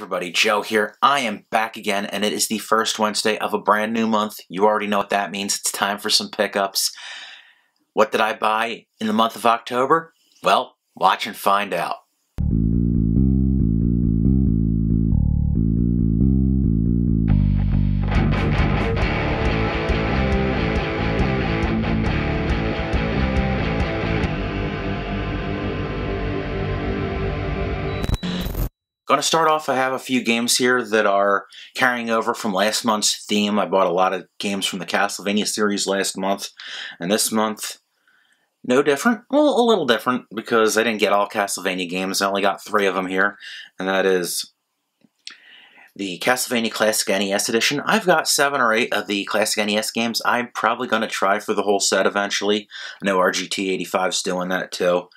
everybody, Joe here. I am back again, and it is the first Wednesday of a brand new month. You already know what that means. It's time for some pickups. What did I buy in the month of October? Well, watch and find out. Going to start off, I have a few games here that are carrying over from last month's theme. I bought a lot of games from the Castlevania series last month, and this month, no different. Well, a little different, because I didn't get all Castlevania games. I only got three of them here, and that is the Castlevania Classic NES Edition. I've got 7 or 8 of the Classic NES games. I'm probably going to try for the whole set eventually. I know RGT85's doing that too.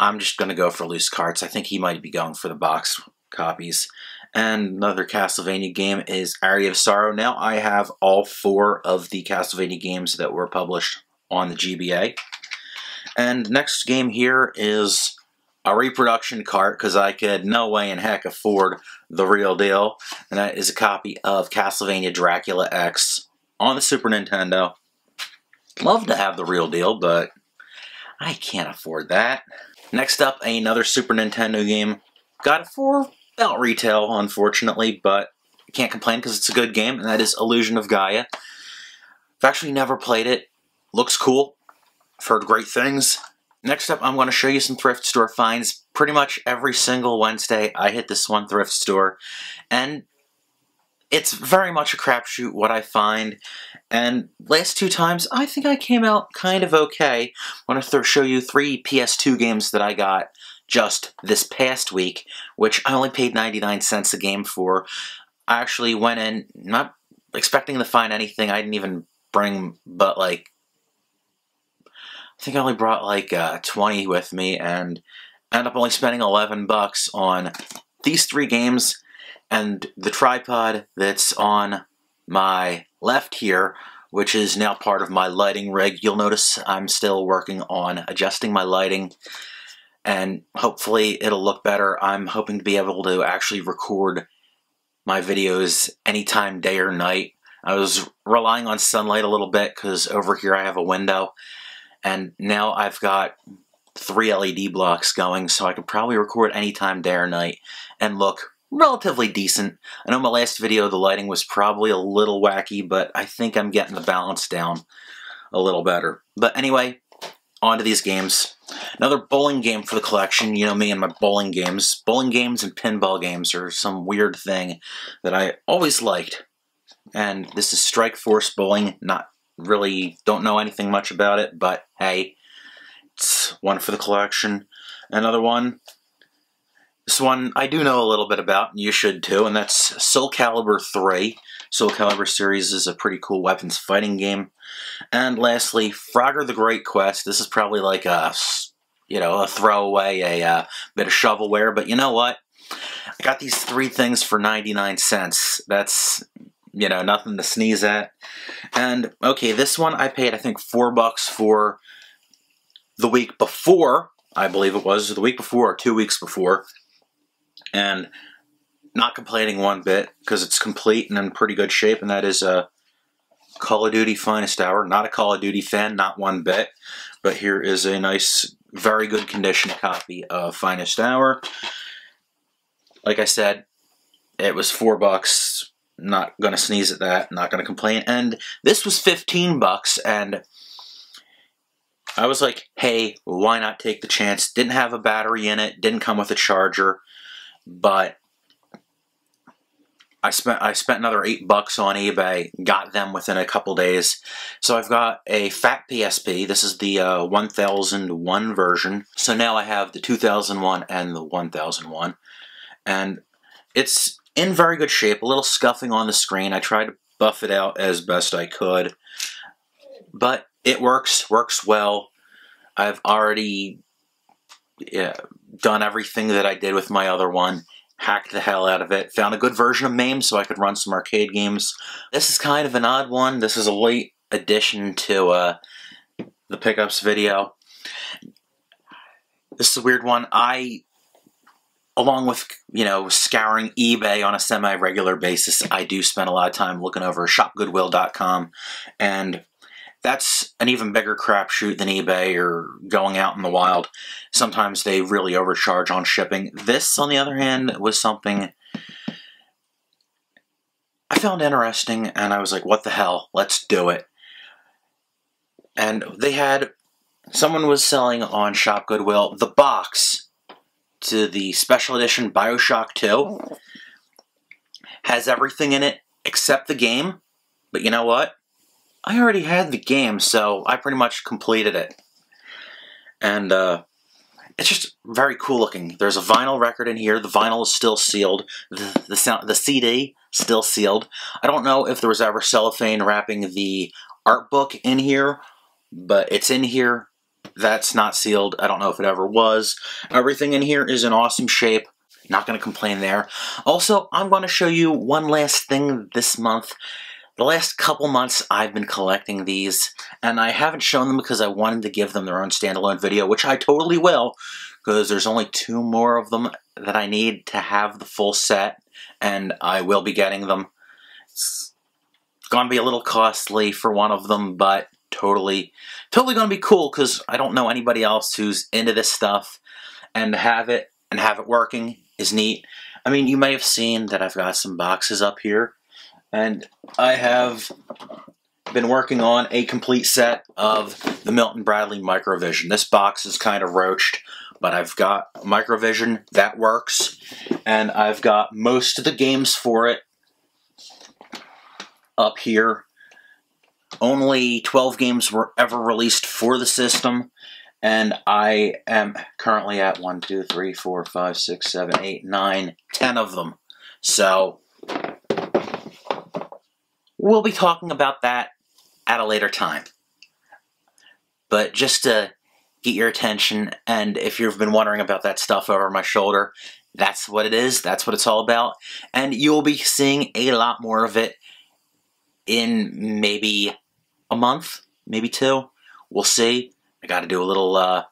I'm just going to go for loose carts. I think he might be going for the box copies. And another Castlevania game is Aria of Sorrow. Now I have all 4 of the Castlevania games that were published on the GBA. And next game here is a reproduction cart, because I could no way in heck afford the real deal. And that is a copy of Castlevania Dracula X on the Super Nintendo. Love to have the real deal, but I can't afford that. Next up, another Super Nintendo game. Got it for about retail, unfortunately, but I can't complain because it's a good game, and that is Illusion of Gaia. I've actually never played it. Looks cool. I've heard great things. Next up, I'm going to show you some thrift store finds. Pretty much every single Wednesday, I hit this one thrift store, and it's very much a crapshoot what I find. And last 2 times, I think I came out kind of okay. I want to show you 3 PS2 games that I got just this past week, which I only paid 99 cents a game for. I actually went in not expecting to find anything. I didn't even bring, but like, I think I only brought like 20 with me, and ended up only spending 11 bucks on these 3 games and the tripod that's on my left here, which is now part of my lighting rig. You'll notice I'm still working on adjusting my lighting, and hopefully it'll look better. I'm hoping to be able to actually record my videos anytime, day or night. I was relying on sunlight a little bit because over here I have a window, and now I've got 3 LED blocks going, so I could probably record anytime, day or night, and look relatively decent. I know my last video the lighting was probably a little wacky, but I think I'm getting the balance down a little better. But anyway, on to these games. Another bowling game for the collection. You know me and my bowling games. Bowling games and pinball games are some weird thing that I always liked. And this is Strike Force Bowling. Not really, don't know anything much about it, but hey, it's one for the collection. Another one, this one I do know a little bit about, and you should too, and that's Soul Calibur 3. Soul Calibur series is a pretty cool weapons fighting game. And lastly, Frogger the Great Quest. This is probably like a, you know, a throwaway, a bit of shovelware, but you know what? I got these 3 things for 99 cents. That's, you know, nothing to sneeze at. And, okay, this one I paid, I think, $4 for the week before, I believe it was, the week before or 2 weeks before. And not complaining one bit, because it's complete and in pretty good shape, and that is a Call of Duty Finest Hour. Not a Call of Duty fan, not one bit, but here is a nice, very good condition copy of Finest Hour. Like I said, it was $4, not gonna sneeze at that, not gonna complain, and this was $15, and I was like, hey, why not take the chance? Didn't have a battery in it, didn't come with a charger, but I spent another $8 on eBay, got them within a couple days. So I've got a fat PSP. This is the 1001 version. So now I have the 2001 and the 1001. And it's in very good shape. A little scuffing on the screen. I tried to buff it out as best I could. But it works well. I've already done everything that I did with my other one. Hacked the hell out of it. Found a good version of MAME so I could run some arcade games. This is kind of an odd one. This is a late addition to the pickups video. This is a weird one. I along with, you know, scouring eBay on a semi-regular basis, I do spend a lot of time looking over ShopGoodwill.com, and that's an even bigger crapshoot than eBay or going out in the wild. Sometimes they really overcharge on shipping. This, on the other hand, was something I found interesting, and I was like, what the hell? Let's do it. And they had, someone was selling on Shop Goodwill the box to the special edition BioShock 2. Has everything in it except the game, but you know what? I already had the game, so I pretty much completed it. And it's just very cool looking. There's a vinyl record in here. The vinyl is still sealed. The CD still sealed. I don't know if there was ever cellophane wrapping the art book in here, but it's in here. That's not sealed. I don't know if it ever was. Everything in here is in awesome shape. Not going to complain there. Also, I'm going to show you one last thing this month. The last couple months I've been collecting these, and I haven't shown them because I wanted to give them their own standalone video, which I totally will, because there's only 2 more of them that I need to have the full set, and I will be getting them. It's gonna be a little costly for one of them, but totally gonna be cool, because I don't know anybody else who's into this stuff, and to have it and have it working is neat. I mean, you may have seen that I've got some boxes up here, and I have been working on a complete set of the Milton Bradley Microvision. This box is kind of roached, but I've got Microvision, that works, and I've got most of the games for it up here. Only 12 games were ever released for the system, and I am currently at 1, 2, 3, 4, 5, 6, 7, 8, 9, 10 of them. So we'll be talking about that at a later time. But just to get your attention, and if you've been wondering about that stuff over my shoulder, that's what it is, that's what it's all about, and you'll be seeing a lot more of it in maybe a month, maybe 2. We'll see. I gotta do a little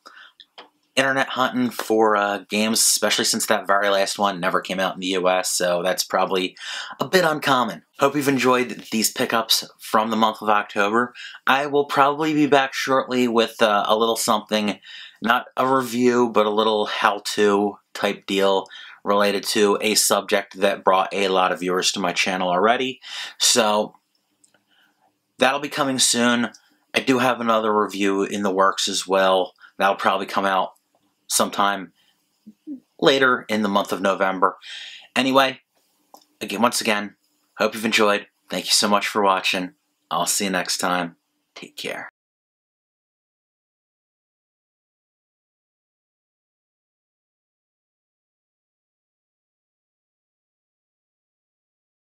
internet hunting for games, especially since that very last one never came out in the US, so that's probably a bit uncommon. Hope you've enjoyed these pickups from the month of October. I will probably be back shortly with a little something, not a review, but a little how-to type deal related to a subject that brought a lot of viewers to my channel already, so that'll be coming soon. I do have another review in the works as well. That'll probably come out sometime later in the month of November. Anyway, again, once again, hope you've enjoyed. Thank you so much for watching. I'll see you next time. Take care.